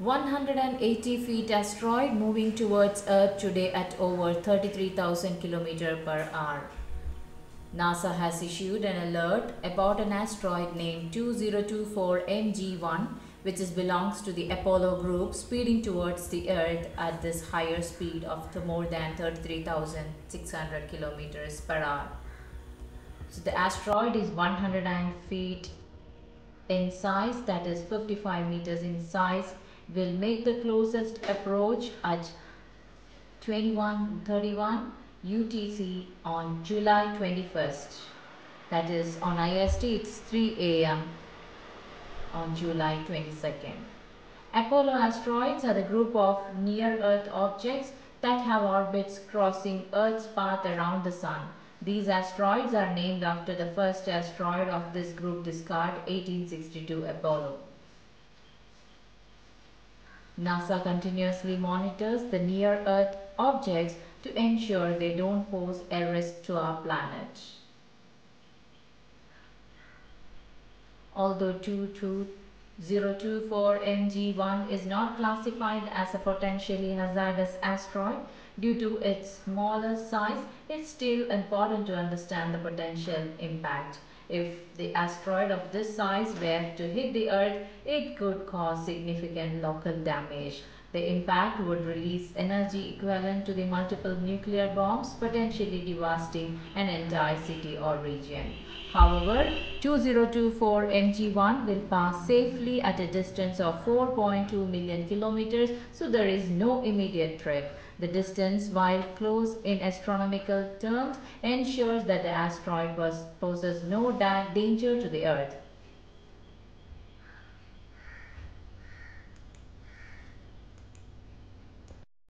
180 feet asteroid moving towards Earth today at over 33,000 km/h. NASA has issued an alert about an asteroid named 2024 MG1, which belongs to the Apollo group, speeding towards the Earth at this higher speed of more than 33,600 km/h. So the asteroid is 100 feet in size, that is 55 meters in size, will make the closest approach at 21:31 UTC on July 21st. That is on IST, it's 3 a.m. on July 22nd. Apollo asteroids are the group of near-Earth objects that have orbits crossing Earth's path around the Sun. These asteroids are named after the first asteroid of this group discovered, 1862 Apollo. NASA continuously monitors the near-Earth objects to ensure they don't pose a risk to our planet. Although 2024 MG1 is not classified as a potentially hazardous asteroid due to its smaller size, it's still important to understand the potential impact. If the asteroid of this size were to hit the Earth, it could cause significant local damage. The impact would release energy equivalent to the multiple nuclear bombs, potentially devastating an entire city or region. However, 2024 MG1 will pass safely at a distance of 4.2 million kilometers, so there is no immediate threat. The distance, while close in astronomical terms, ensures that the asteroid poses no danger to the Earth.